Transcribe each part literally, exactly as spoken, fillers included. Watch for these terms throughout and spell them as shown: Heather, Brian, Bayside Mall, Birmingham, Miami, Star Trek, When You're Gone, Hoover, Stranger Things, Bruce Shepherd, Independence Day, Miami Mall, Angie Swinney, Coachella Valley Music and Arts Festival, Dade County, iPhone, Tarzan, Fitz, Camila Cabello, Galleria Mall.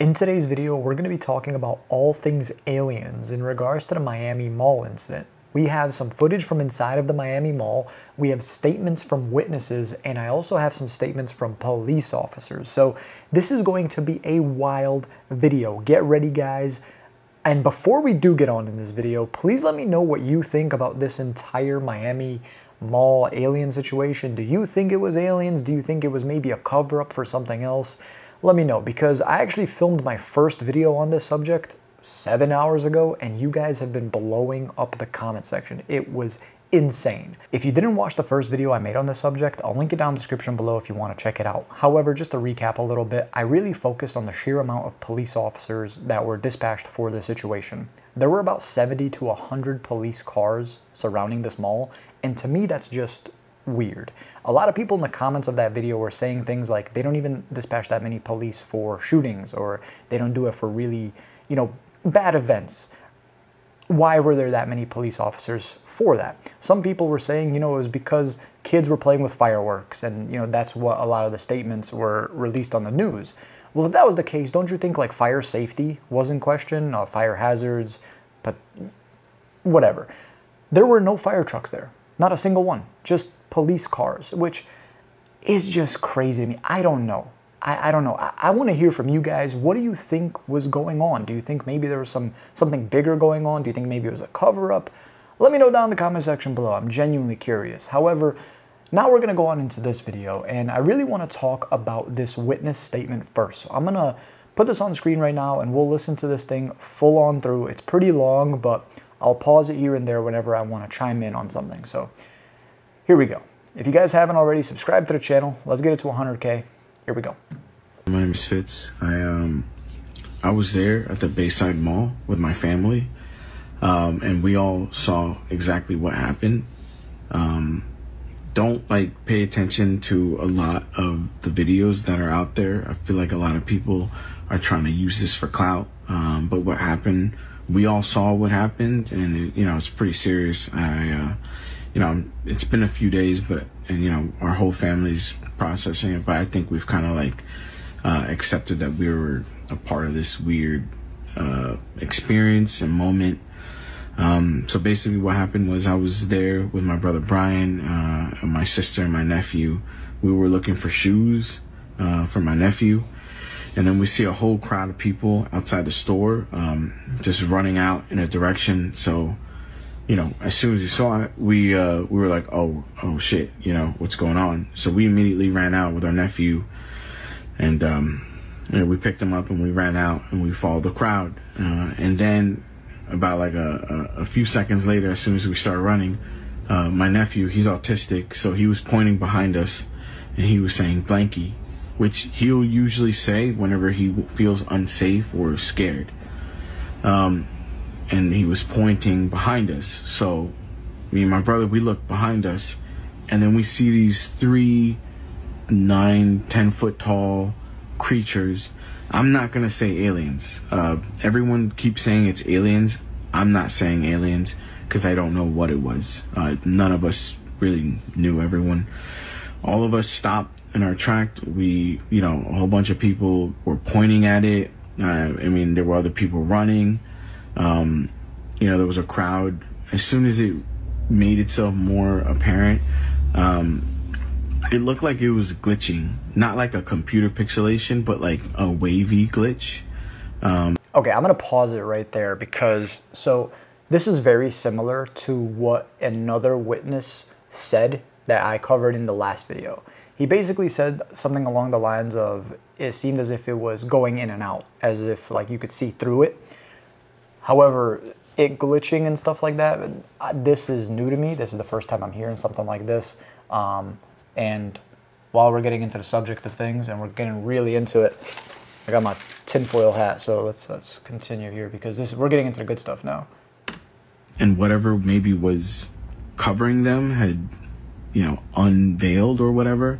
In today's video, we're going to be talking about all things aliens in regards to the Miami Mall incident. We have some footage from inside of the Miami Mall, we have statements from witnesses, and I also have some statements from police officers. So this is going to be a wild video. Get ready, guys. And before we do get on in this video, please let me know what you think about this entire Miami Mall alien situation. Do you think it was aliens? Do you think it was maybe a cover-up for something else? Let me know, because I actually filmed my first video on this subject seven hours ago and you guys have been blowing up the comment section. It was insane. If you didn't watch the first video I made on this subject, I'll link it down in the description below if you want to check it out. However, just to recap a little bit, I really focused on the sheer amount of police officers that were dispatched for this situation. There were about seventy to one hundred police cars surrounding this mall, and to me that's just weird. A lot of people in the comments of that video were saying things like they don't even dispatch that many police for shootings, or they don't do it for really, you know, bad events. Why were there that many police officers for that? Some people were saying, you know, it was because kids were playing with fireworks, and you know, that's what a lot of the statements were released on the news. Well, if that was the case, don't you think like fire safety was in question, uh, fire hazards, but whatever. There were no fire trucks there. Not a single one, just police cars, which is just crazy to me. I don't know. I, I don't know. I, I want to hear from you guys. What do you think was going on? Do you think maybe there was some something bigger going on? Do you think maybe it was a cover-up? Let me know down in the comment section below. I'm genuinely curious. However, now we're going to go on into this video, and I really want to talk about this witness statement first. So I'm going to put this on the screen right now, and we'll listen to this thing full on through. It's pretty long, but I'll pause it here and there whenever I want to chime in on something. So here we go. If you guys haven't already, subscribe to the channel. Let's get it to one hundred K. Here we go. My name is Fitz. I um I was there at the Bayside Mall with my family, um, and we all saw exactly what happened. Um, don't like pay attention to a lot of the videos that are out there. I feel like a lot of people are trying to use this for clout, um, but what happened. We all saw what happened, and you know, it's pretty serious. I, uh, you know, it's been a few days, but and you know, our whole family's processing it. But I think we've kind of like uh, accepted that we were a part of this weird uh, experience and moment. Um, so basically, what happened was I was there with my brother Brian, uh, and my sister, and my nephew. We were looking for shoes uh, for my nephew. And then we see a whole crowd of people outside the store, um, just running out in a direction. So, you know, as soon as we saw it, we uh, we were like, oh, oh shit, you know, what's going on? So we immediately ran out with our nephew, and um, you know, we picked him up and we ran out and we followed the crowd. Uh, and then about like a, a, a few seconds later, as soon as we started running, uh, my nephew, he's autistic, so he was pointing behind us and he was saying blankie, which he'll usually say whenever he feels unsafe or scared. Um, and he was pointing behind us. So me and my brother, we look behind us, and then we see these three, nine, ten foot tall creatures. I'm not gonna say aliens. Uh, everyone keeps saying it's aliens. I'm not saying aliens, because I don't know what it was. Uh, none of us really knew everyone. All of us stopped in our track. We, you know, a whole bunch of people were pointing at it. Uh, I mean, there were other people running. Um, you know, there was a crowd. As soon as it made itself more apparent, um, it looked like it was glitching. Not like a computer pixelation, but like a wavy glitch. Um, okay, I'm gonna pause it right there, because, so this is very similar to what another witness said that I covered in the last video. He basically said something along the lines of, it seemed as if it was going in and out, as if like you could see through it. However, it glitching and stuff like that, this is new to me. This is the first time I'm hearing something like this. Um, and while we're getting into the subject of things and we're getting really into it, I got my tinfoil hat, so let's let's continue here, because this we're getting into the good stuff now. And whatever maybe was covering them had, you know, unveiled or whatever.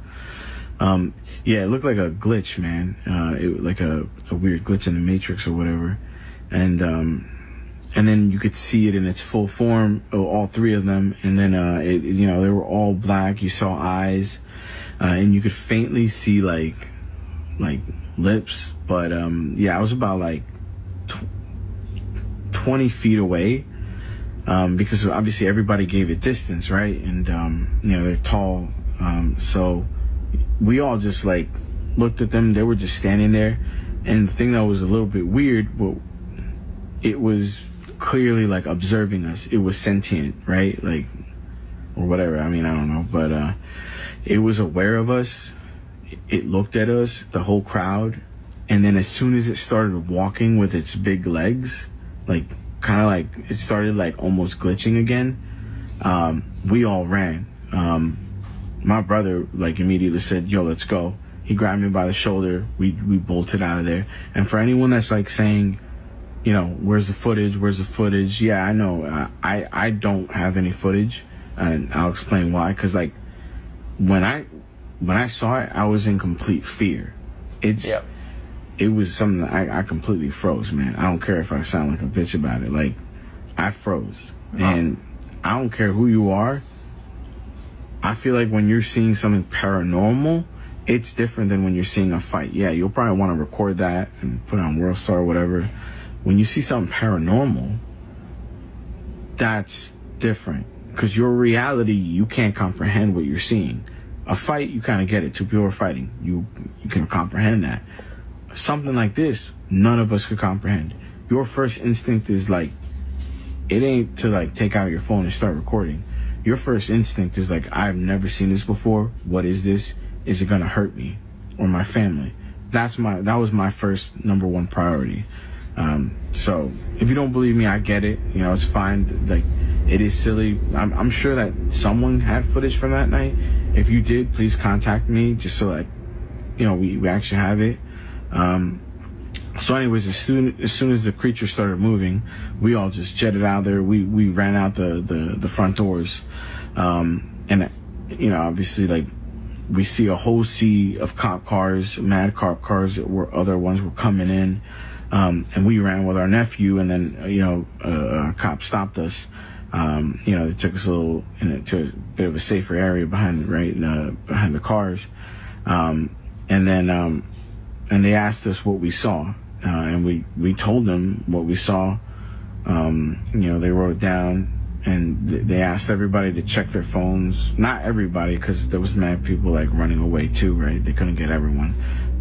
Um, yeah, it looked like a glitch, man. Uh, it like a, a weird glitch in the Matrix or whatever. And um, and then you could see it in its full form, oh, all three of them. And then, uh, it, you know, they were all black. You saw eyes, uh, and you could faintly see like like lips. But um, yeah, I was about like twenty feet away, um, because obviously everybody gave it distance, right? And um, you know, they're tall, um, so we all just like looked at them. They were just standing there, and the thing that was a little bit weird, but it was clearly like observing us. It was sentient, right? Like, or whatever. I mean, I don't know, but uh, it was aware of us. It looked at us, the whole crowd, and then as soon as it started walking with its big legs, like kind of like it started like almost glitching again. Um, we all ran. Um, my brother like immediately said, "Yo, let's go." He grabbed me by the shoulder. We we bolted out of there. And for anyone that's like saying, you know, where's the footage? Where's the footage? Yeah, I know. I I, I don't have any footage, and I'll explain why. Because like when I when I saw it, I was in complete fear. It's yep. It was something that I, I completely froze, man. I don't care if I sound like a bitch about it. Like I froze, uh-huh. and I don't care who you are. I feel like when you're seeing something paranormal, it's different than when you're seeing a fight. Yeah, you'll probably want to record that and put it on World Star or whatever. When you see something paranormal, that's different. Because your reality, you can't comprehend what you're seeing. A fight, you kind of get it. Two people are fighting. You, you can comprehend that. Something like this, none of us could comprehend. Your first instinct is like, it ain't to like take out your phone and start recording. Your first instinct is like, I've never seen this before. What is this? Is it gonna hurt me or my family? That's my, that was my first number one priority. Um, so if you don't believe me, I get it. You know, it's fine. Like, it is silly. I'm, I'm sure that someone had footage from that night. If you did, please contact me just so that, you know, we, we actually have it. Um, so anyways, as soon, as soon as the creature started moving, we all just jetted out of there. We, we ran out the, the, the front doors. Um, and, you know, obviously like, we see a whole sea of cop cars, mad cop cars, where other ones were coming in. Um, and we ran with our nephew, and then, you know, uh, a cop stopped us. Um, you know, they took us a little, you know, to a bit of a safer area behind, right, uh, behind the cars. Um, and then, um, and they asked us what we saw. Uh, and we, we told them what we saw. Um, you know, they wrote it down. And they asked everybody to check their phones. Not everybody, because there was mad people like running away too, right? They couldn't get everyone.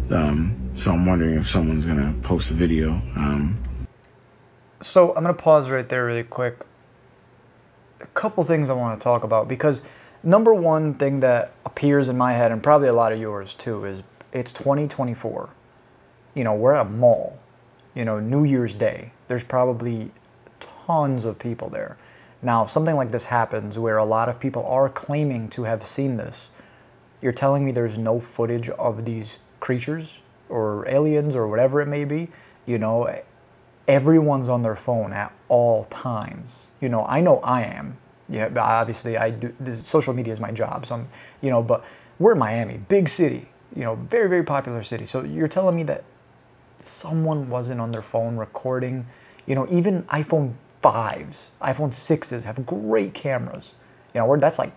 Um, so I'm wondering if someone's gonna post a video. Um. So I'm gonna pause right there really quick. A couple things I wanna talk about, because number one thing that appears in my head, and probably a lot of yours too, is it's twenty twenty-four. You know, we're at a mall. You know, New Year's Day. There's probably tons of people there. Now, something like this happens where a lot of people are claiming to have seen this. You're telling me there's no footage of these creatures or aliens or whatever it may be? You know, everyone's on their phone at all times. You know, I know I am. Yeah, obviously, I do. This, social media is my job. So, I'm, you know, but we're in Miami, big city. You know, very, very popular city. So you're telling me that someone wasn't on their phone recording? You know, even iPhone fives, iPhone sixes have great cameras. You know, we're, that's like,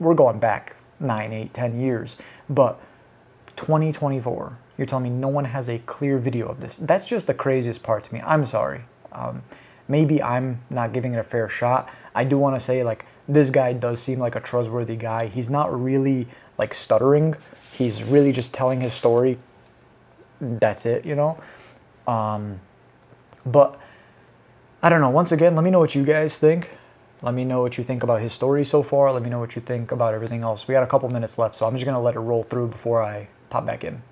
we're going back nine, eight, ten years. But twenty twenty-four, you're telling me no one has a clear video of this? That's just the craziest part to me. I'm sorry. Um, maybe I'm not giving it a fair shot. I do want to say, like, this guy does seem like a trustworthy guy. He's not really, like, stuttering. He's really just telling his story. That's it, you know? Um, but... I don't know. Once again, let me know what you guys think. Let me know what you think about his story so far. Let me know what you think about everything else. We got a couple minutes left, so I'm just going to let it roll through before I pop back in.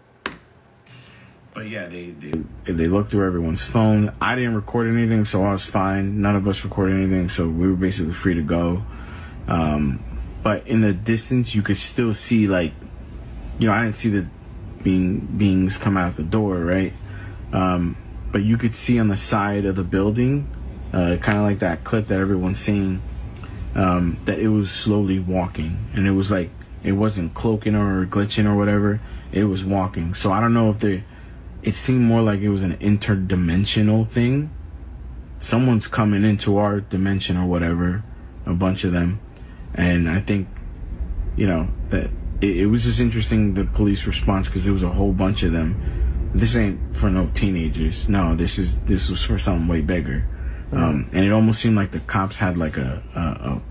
But yeah, they, they, they looked through everyone's phone. I didn't record anything, so I was fine. None of us recorded anything, so we were basically free to go. Um, but in the distance, you could still see, like, you know, I didn't see the being, beings come out the door, right? Um, but you could see on the side of the building, Uh, kind of like that clip that everyone's seeing, um, that it was slowly walking, and it was like, it wasn't cloaking or glitching or whatever, it was walking. So I don't know if they, it seemed more like it was an interdimensional thing. Someone's coming into our dimension or whatever, a bunch of them. And I think, you know, that it, it was just interesting, the police response, because there was a whole bunch of them. This ain't for no teenagers. No, this is this was for something way bigger. Mm-hmm. Um, and it almost seemed like the cops had like a, a, a,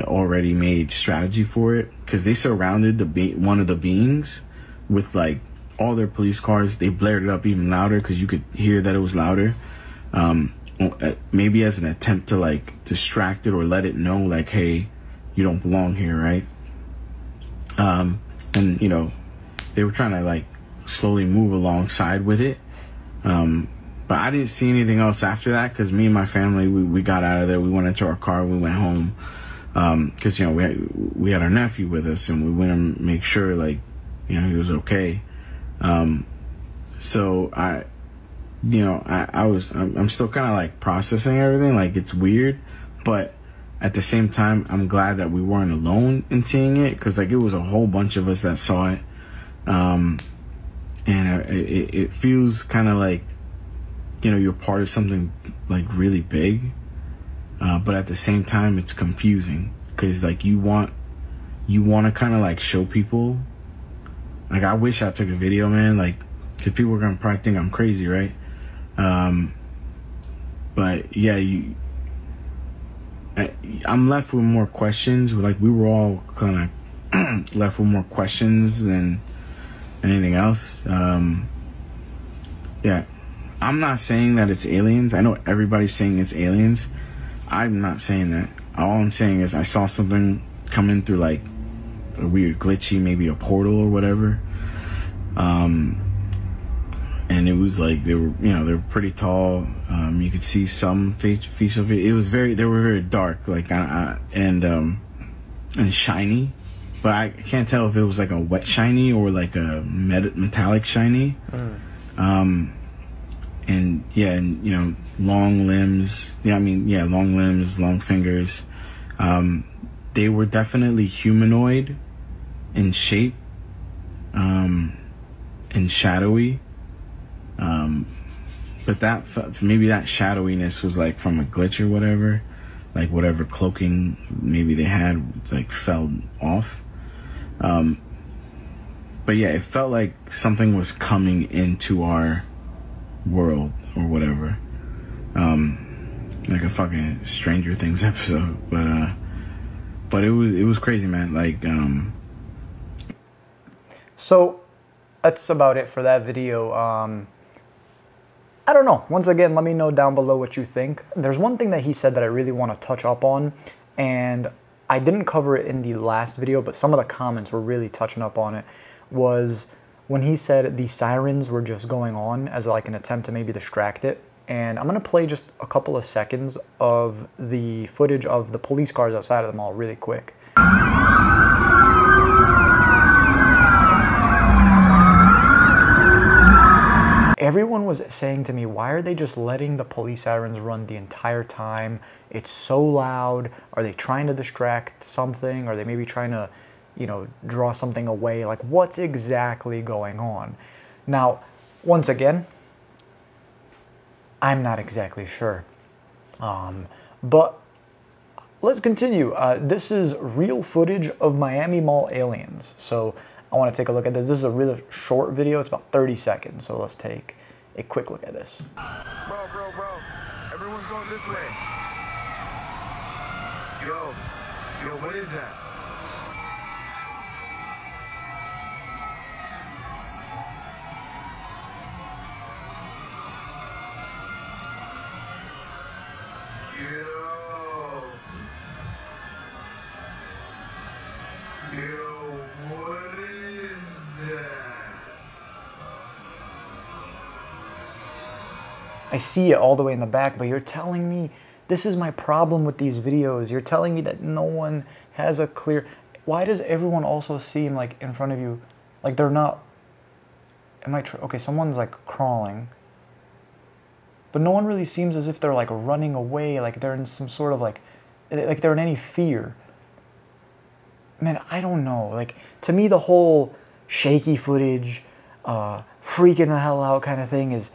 a already made strategy for it, because they surrounded the be one of the beings with like all their police cars. They blared it up even louder because you could hear that it was louder. Um, maybe as an attempt to like distract it or let it know like, hey, you don't belong here, right? Um, and you know, they were trying to like slowly move alongside with it. Um, But I didn't see anything else after that because me and my family, we, we got out of there. We went into our car. We went home because, um, you know, we had, we had our nephew with us, and we went and make sure, like, you know, he was okay. Um, so, I, you know, I, I was I'm, I'm still kind of like processing everything. Like, it's weird. But at the same time, I'm glad that we weren't alone in seeing it because, like, it was a whole bunch of us that saw it. Um, and it, it feels kind of like, you know, you're part of something like really big, uh, but at the same time, it's confusing because like you want, you want to kind of like show people. Like I wish I took a video, man. Like, cause people are gonna probably think I'm crazy, right? Um, but yeah, you. I, I'm left with more questions. Like we were all kind of left with more questions than anything else. Um, yeah. I'm not saying that it's aliens. I know everybody's saying it's aliens. I'm not saying that. All I'm saying is I saw something coming through like a weird glitchy, maybe a portal or whatever. Um, and it was like they were, you know, they were pretty tall. Um, you could see some facial. It was very, they were very dark, like I, I, and um, and shiny. But I can't tell if it was like a wet shiny or like a met metallic shiny. Mm. Um. And yeah, and you know, long limbs. Yeah, I mean, yeah, long limbs, long fingers. Um, they were definitely humanoid in shape, um, and shadowy. Um, but that maybe that shadowiness was like from a glitch or whatever, like whatever cloaking maybe they had like fell off. Um, but yeah, it felt like something was coming into our world or whatever, um like a fucking Stranger Things episode. But uh but it was it was crazy, man. Like um so that's about it for that video. um I don't know, once again, let me know down below what you think. There's one thing that he said that I really want to touch up on, and I didn't cover it in the last video, but some of the comments were really touching up on it. Was when he said the sirens were just going on as like an attempt to maybe distract it. And I'm gonna play just a couple of seconds of the footage of the police cars outside of the mall really quick. Everyone was saying to me, why are they just letting the police sirens run the entire time? It's so loud. Are they trying to distract something? Are they maybe trying to, you know, draw something away? Like, what's exactly going on? Now, once again, I'm not exactly sure. Um, but let's continue. Uh, this is real footage of Miami Mall aliens. So I want to take a look at this. This is a really short video. It's about thirty seconds. So let's take a quick look at this. Bro, bro, bro. Everyone's going this way. Yo, yo, what is that? I see it all the way in the back, but you're telling me, this is my problem with these videos. You're telling me that no one has a clear, why does everyone also seem like in front of you, like they're not, am I, tr okay, someone's like crawling, but no one really seems as if they're like running away, like they're in some sort of like, like they're in any fear. Man, I don't know. Like, to me, the whole shaky footage, uh, freaking the hell out kind of thing is,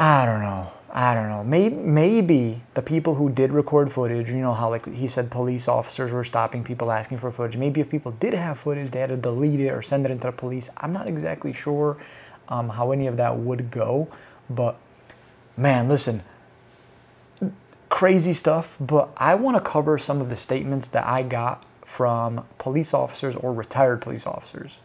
I don't know. I don't know, maybe, maybe the people who did record footage, you know how, like he said, police officers were stopping people asking for footage. Maybe if people did have footage, they had to delete it or send it into the police. I'm not exactly sure um, how any of that would go, but man, listen, crazy stuff. But I want to cover some of the statements that I got from police officers or retired police officers.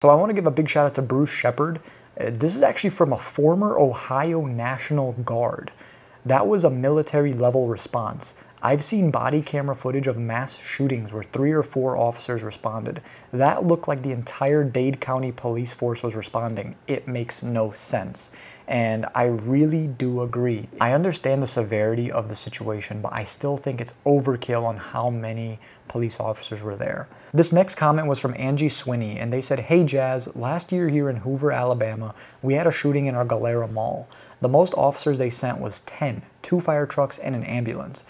So I want to give a big shout out to Bruce Shepherd. Uh, this is actually from a former Ohio National Guard. That was a military level response. I've seen body camera footage of mass shootings where three or four officers responded. That looked like the entire Dade County police force was responding. It makes no sense. And I really do agree. I understand the severity of the situation, but I still think it's overkill on how many police officers were there. This next comment was from Angie Swinney, and they said, "Hey Jazz, last year here in Hoover, Alabama, we had a shooting in our Galleria Mall. The most officers they sent was ten, two fire trucks and an ambulance.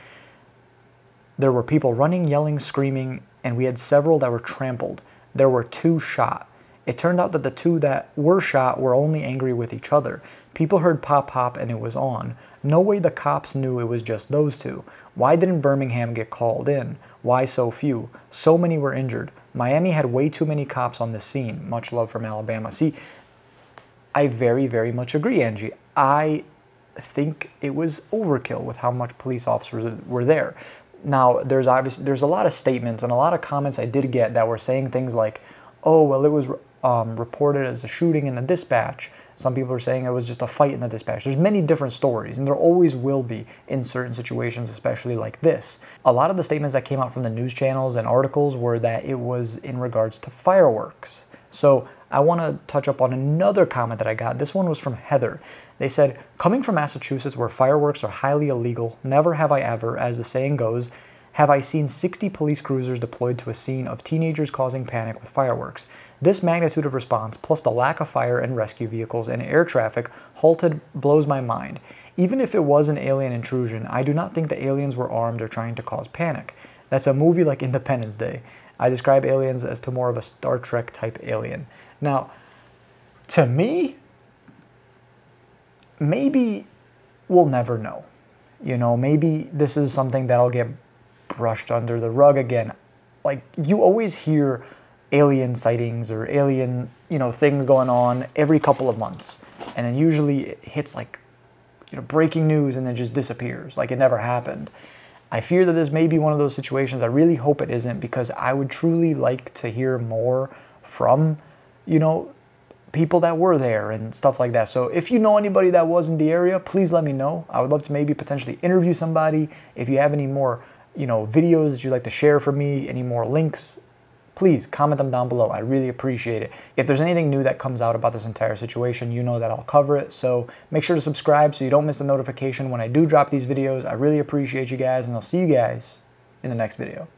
There were people running, yelling, screaming, and we had several that were trampled. There were two shot. It turned out that the two that were shot were only angry with each other. People heard pop pop and it was on. No way the cops knew it was just those two. Why didn't Birmingham get called in? Why so few? So many were injured. Miami had way too many cops on the scene. Much love from Alabama." See, I very, very much agree, Angie. I think it was overkill with how much police officers were there. Now, there's obviously there's a lot of statements and a lot of comments I did get that were saying things like, "Oh, well, it was um, reported as a shooting in the dispatch." Some people are saying it was just a fight in the dispatch. There's many different stories, and there always will be in certain situations, especially like this. A lot of the statements that came out from the news channels and articles were that it was in regards to fireworks. So I want to touch up on another comment that I got. This one was from Heather. They said, "Coming from Massachusetts where fireworks are highly illegal, never have I ever, as the saying goes, have I seen sixty police cruisers deployed to a scene of teenagers causing panic with fireworks. This magnitude of response, plus the lack of fire and rescue vehicles and air traffic halted, blows my mind. Even if it was an alien intrusion, I do not think the aliens were armed or trying to cause panic. That's a movie like Independence Day. I describe aliens as to more of a Star Trek type alien." Now, to me, maybe we'll never know. You know, maybe this is something that'll get brushed under the rug again. Like, you always hear alien sightings or alien, you know, things going on every couple of months, and then usually it hits like, you know, breaking news and then just disappears like it never happened. I fear that this may be one of those situations. I really hope it isn't, because I would truly like to hear more from, you know, people that were there and stuff like that. So if you know anybody that was in the area, please let me know. I would love to maybe potentially interview somebody. If you have any more, you know, videos that you'd like to share for me, any more links, please comment them down below. I really appreciate it. If there's anything new that comes out about this entire situation, you know that I'll cover it. So make sure to subscribe so you don't miss the notification when I do drop these videos. I really appreciate you guys, and I'll see you guys in the next video.